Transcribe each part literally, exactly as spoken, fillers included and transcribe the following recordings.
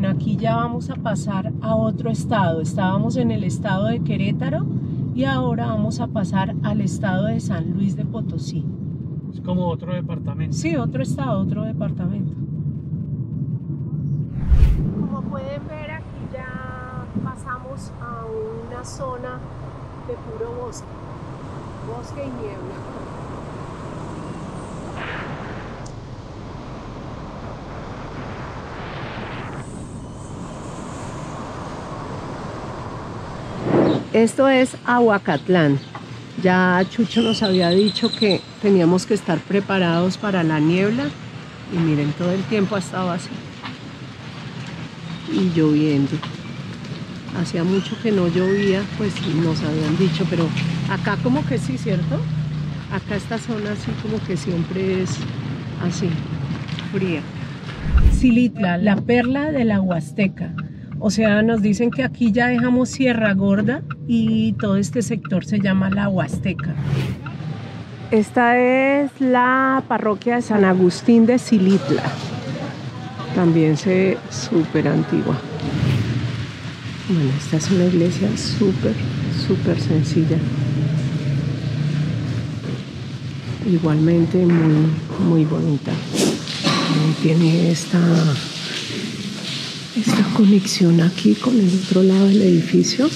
bueno, aquí ya vamos a pasar a otro estado. Estábamos en el estado de Querétaro y ahora vamos a pasar al estado de San Luis de Potosí. Es como otro departamento. Sí, otro estado, otro departamento. Como pueden ver, aquí ya pasamos a una zona de puro bosque, bosque y niebla. Esto es Ahuacatlán. Ya Chucho nos había dicho que teníamos que estar preparados para la niebla y miren, todo el tiempo ha estado así y lloviendo. Hacía mucho que no llovía, pues nos habían dicho, pero acá como que sí, ¿cierto? Acá esta zona así como que siempre es así, fría. Xilitla, la perla de la Huasteca. O sea, nos dicen que aquí ya dejamos Sierra Gorda y todo este sector se llama la Huasteca. Esta es la parroquia de San Agustín de Xilitla. También se súper antigua. Bueno, esta es una iglesia súper, súper sencilla. Igualmente muy, muy bonita. Tiene esta... esta conexión aquí con el otro lado del edificio.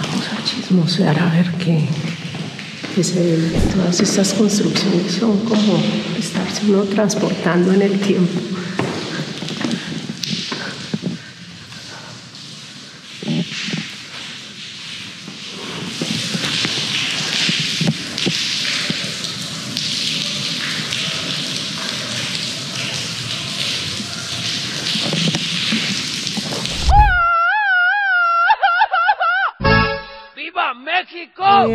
Vamos a chismosear a ver qué, qué se ve. Todas estas construcciones son como estarse uno transportando en el tiempo.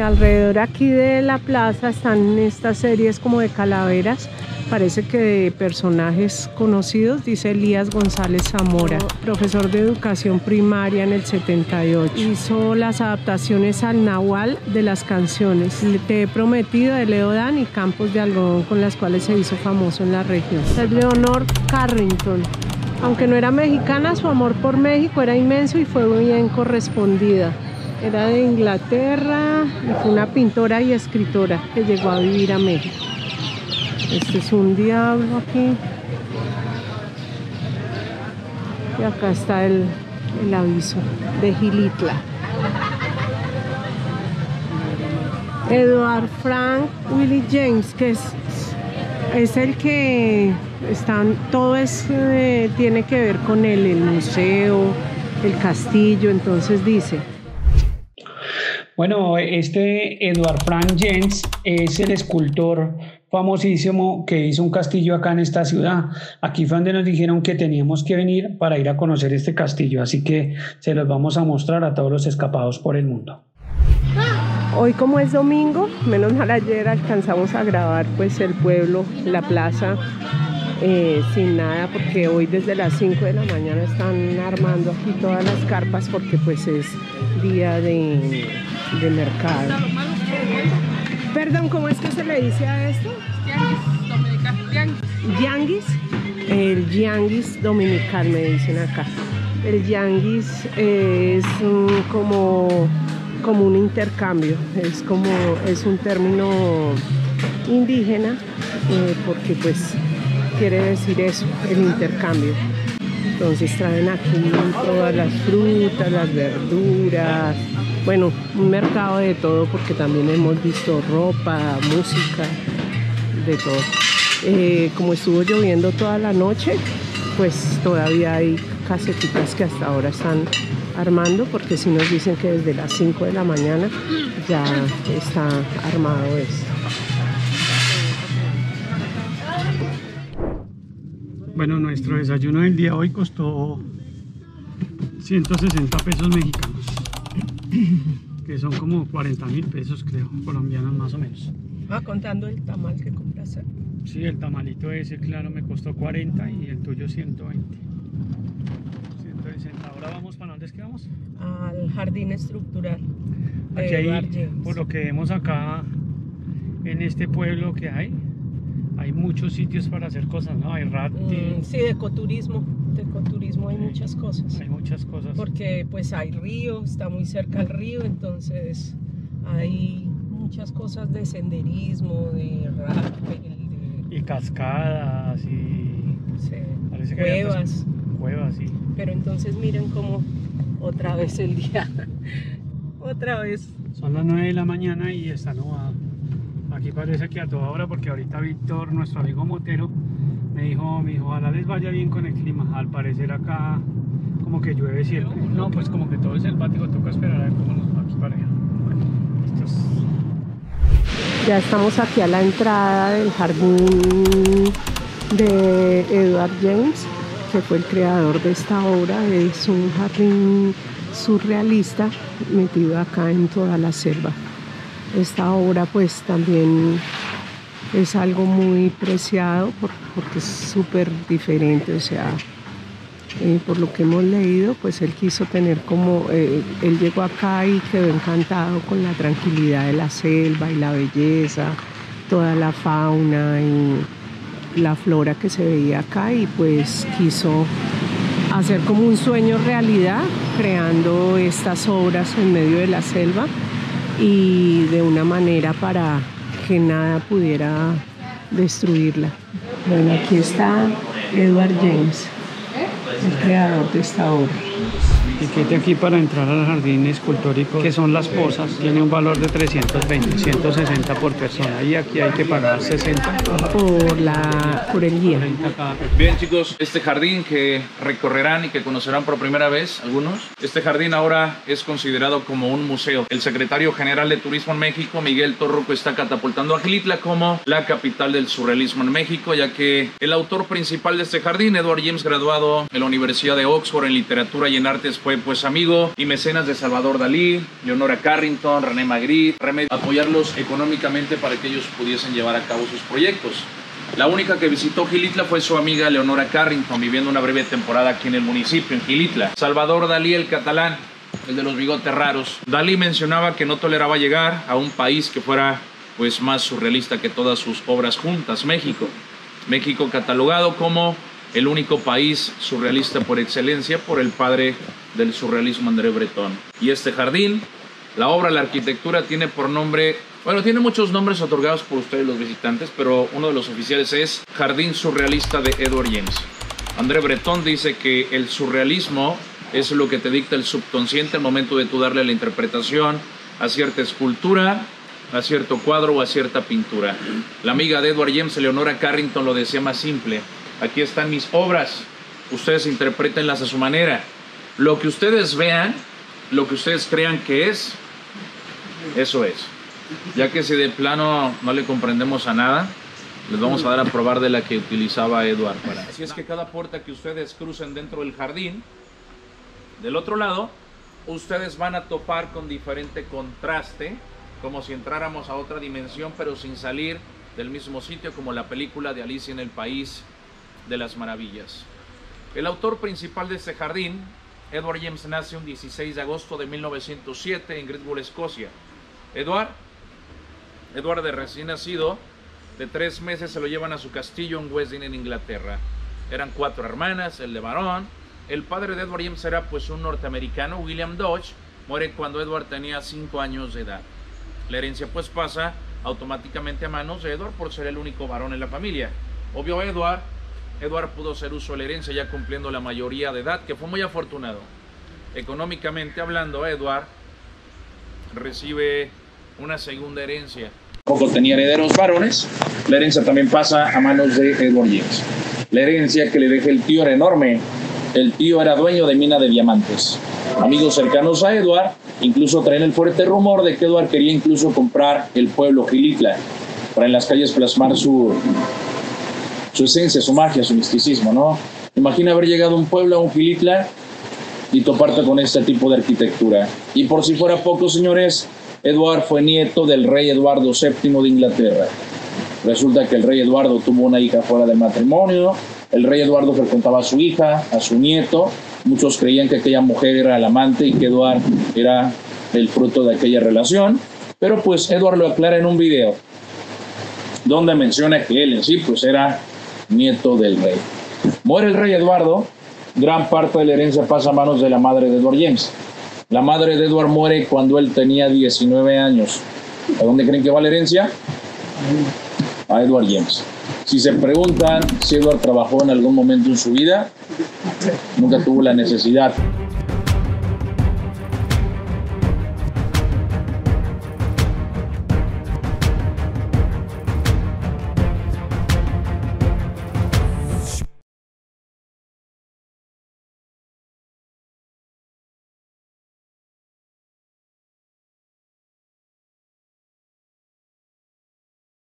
Alrededor aquí de la plaza están estas series como de calaveras, parece que de personajes conocidos, dice Elías González Zamora, profesor de educación primaria en el setenta y ocho. Hizo las adaptaciones al náhuatl de las canciones Te he prometido de Leodán y Campos de Algodón, con las cuales se hizo famoso en la región. Esta es Leonora Carrington. Aunque no era mexicana, su amor por México era inmenso y fue bien correspondida. Era de Inglaterra y fue una pintora y escritora que llegó a vivir a México. Este es un diablo aquí. Y acá está el, el aviso de Xilitla. Edward Frank Willie James, que es, es el que están, todo es, eh, tiene que ver con él, el museo, el castillo, entonces dice... Bueno, este Edward Frank James es el escultor famosísimo que hizo un castillo acá en esta ciudad. Aquí fue donde nos dijeron que teníamos que venir para ir a conocer este castillo, así que se los vamos a mostrar a todos los escapados por el mundo. Hoy, como es domingo, menos mal ayer alcanzamos a grabar pues el pueblo, la plaza, eh, sin nada, porque hoy desde las cinco de la mañana están armando aquí todas las carpas porque pues es día de... de mercado. Perdón, ¿cómo es que se le dice a esto? Tianguis dominical. Tianguis. El tianguis dominical me dicen acá. El tianguis es um, como, como un intercambio, es como, es un término indígena eh, porque pues quiere decir eso, el intercambio. Entonces traen aquí todas las frutas, las verduras. Bueno, un mercado de todo porque también hemos visto ropa, música, de todo. Eh, como estuvo lloviendo toda la noche, pues todavía hay casetitas que hasta ahora están armando, porque si nos dicen que desde las cinco de la mañana ya está armado esto. Bueno, nuestro desayuno del día hoy costó ciento sesenta pesos mexicanos, que son como cuarenta mil pesos creo, colombianos más o menos. Ah, contando el tamal que compraste. Sí, el tamalito ese, claro, me costó cuarenta y el tuyo ciento veinte. ciento sesenta. Ahora vamos, ¿para dónde es que vamos? Al jardín estructural. Aquí hay, por lo que vemos acá en este pueblo que hay, hay muchos sitios para hacer cosas, ¿no? Hay rafting. Mm, sí, de ecoturismo, de ecoturismo hay sí, muchas cosas. Hay muchas cosas. Porque pues hay río, está muy cerca el río, entonces hay muchas cosas de senderismo, de rafting. De... Y cascadas y... Sí. Parece que cuevas. Hay cuevas, sí. Pero entonces miren cómo otra vez el día, otra vez. Son las nueve de la mañana y está nublado. Aquí parece que a toda hora, porque ahorita Víctor, nuestro amigo motero, me dijo, me dijo, ojalá les vaya bien con el clima. Al parecer acá como que llueve siempre. No, pues como que todo es selvático, toca esperar a ver cómo nos va aquí para allá. Bueno, esto es... Ya estamos aquí a la entrada del jardín de Edward James, que fue el creador de esta obra. Es un jardín surrealista metido acá en toda la selva. Esta obra pues también es algo muy preciado por, porque es súper diferente, o sea, eh, por lo que hemos leído, pues él quiso tener como, eh, él llegó acá y quedó encantado con la tranquilidad de la selva y la belleza, toda la fauna y la flora que se veía acá, y pues quiso hacer como un sueño realidad creando estas obras en medio de la selva, y de una manera para que nada pudiera destruirla. Bueno, aquí está Edward James, el creador de esta obra. El tiquete aquí para entrar al jardín escultórico, que son las posas, tiene un valor de trescientos veinte, ciento sesenta por persona, y aquí hay que pagar sesenta por, la, por el guía. Bien chicos, este jardín que recorrerán y que conocerán por primera vez algunos, este jardín ahora es considerado como un museo. El secretario general de Turismo en México, Miguel Torruco, está catapultando a Xilitla como la capital del surrealismo en México, ya que el autor principal de este jardín, Edward James, graduado en la Universidad de Oxford en Literatura y en Artes, fue pues amigo y mecenas de Salvador Dalí, Leonora Carrington, René Magritte, apoyarlos económicamente para que ellos pudiesen llevar a cabo sus proyectos. La única que visitó Xilitla fue su amiga Leonora Carrington, viviendo una breve temporada aquí en el municipio, en Xilitla. Salvador Dalí, el catalán, el de los bigotes raros. Dalí mencionaba que no toleraba llegar a un país que fuera pues más surrealista que todas sus obras juntas, México. México catalogado como el único país surrealista por excelencia por el padre del surrealismo, André Breton. Y este jardín, la obra, la arquitectura, tiene por nombre, bueno, tiene muchos nombres otorgados por ustedes los visitantes, pero uno de los oficiales es Jardín Surrealista de Edward James. André Breton dice que el surrealismo es lo que te dicta el subconsciente al momento de tú darle la interpretación a cierta escultura, a cierto cuadro o a cierta pintura. La amiga de Edward James, Leonora Carrington, lo decía más simple. Aquí están mis obras, ustedes interprétenlas a su manera. Lo que ustedes vean, lo que ustedes crean que es, eso es. Ya que si de plano no le comprendemos a nada, les vamos a dar a probar de la que utilizaba Eduardo. Así es que cada puerta que ustedes crucen dentro del jardín, del otro lado, ustedes van a topar con diferente contraste, como si entráramos a otra dimensión, pero sin salir del mismo sitio, como la película de Alicia en el País de las Maravillas. El autor principal de este jardín, Edward James, nace un dieciséis de agosto de mil novecientos siete en Glasgow, Escocia. Edward, Edward de recién nacido, de tres meses se lo llevan a su castillo en West Dean, en Inglaterra. Eran cuatro hermanas, el de varón. El padre de Edward James era pues un norteamericano, William Dodge, muere cuando Edward tenía cinco años de edad. La herencia pues pasa automáticamente a manos de Edward por ser el único varón en la familia. Obvio, Edward Edward pudo hacer uso de la herencia ya cumpliendo la mayoría de edad, que fue muy afortunado. Económicamente hablando, Edward recibe una segunda herencia. Poco tenía herederos varones, la herencia también pasa a manos de Edward James. La herencia que le deja el tío era enorme. El tío era dueño de mina de diamantes. Amigos cercanos a Edward incluso traen el fuerte rumor de que Edward quería incluso comprar el pueblo Xilitla para en las calles plasmar su... su esencia, su magia, su misticismo, ¿no? Imagina haber llegado a un pueblo, a un Xilitla, y toparte con este tipo de arquitectura. Y por si fuera poco, señores, Edward fue nieto del rey Eduardo séptimo de Inglaterra. Resulta que el rey Eduardo tuvo una hija fuera del matrimonio. El rey Eduardo frecuentaba a su hija, a su nieto. Muchos creían que aquella mujer era la amante y que Edward era el fruto de aquella relación. Pero pues Edward lo aclara en un video. donde menciona que él en sí pues era nieto del rey. Muere el rey Eduardo, gran parte de la herencia pasa a manos de la madre de Edward James. La madre de Edward muere cuando él tenía diecinueve años. ¿A dónde creen que va la herencia? A Edward James. Si se preguntan si Edward trabajó en algún momento en su vida, nunca tuvo la necesidad.